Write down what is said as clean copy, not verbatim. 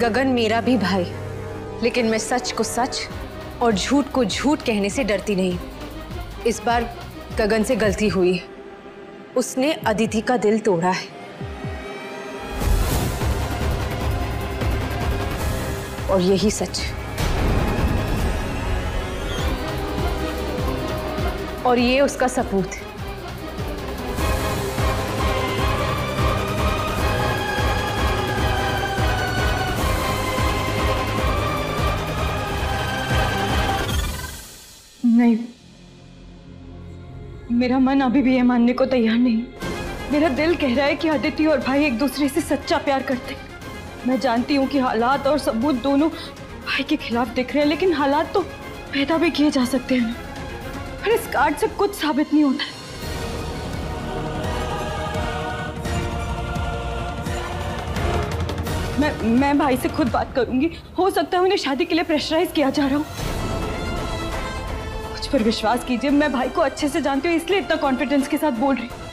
गगन मेरा भी भाई, लेकिन मैं सच को सच और झूठ को झूठ कहने से डरती नहीं। इस बार गगन से गलती हुई, उसने अदिति का दिल तोड़ा है और यही सच। और ये उसका सपूत है। नहीं, मेरा मन अभी भी ये मानने को तैयार नहीं। मेरा दिल कह रहा है कि आदित्य और भाई एक दूसरे से सच्चा प्यार करते हैं। मैं जानती हूँ कि हालात और सबूत दोनों भाई के खिलाफ दिख रहे हैं, लेकिन हालात तो पैदा भी किए जा सकते हैं ना, पर इस कार्ड से कुछ साबित नहीं होता है। मैं भाई से खुद बात करूंगी। हो सकता है उन्हें शादी के लिए प्रेशराइज किया जा रहा हो। मुझ पर विश्वास कीजिए, मैं भाई को अच्छे से जानती हूँ, इसलिए इतना कॉन्फिडेंस के साथ बोल रही हूँ।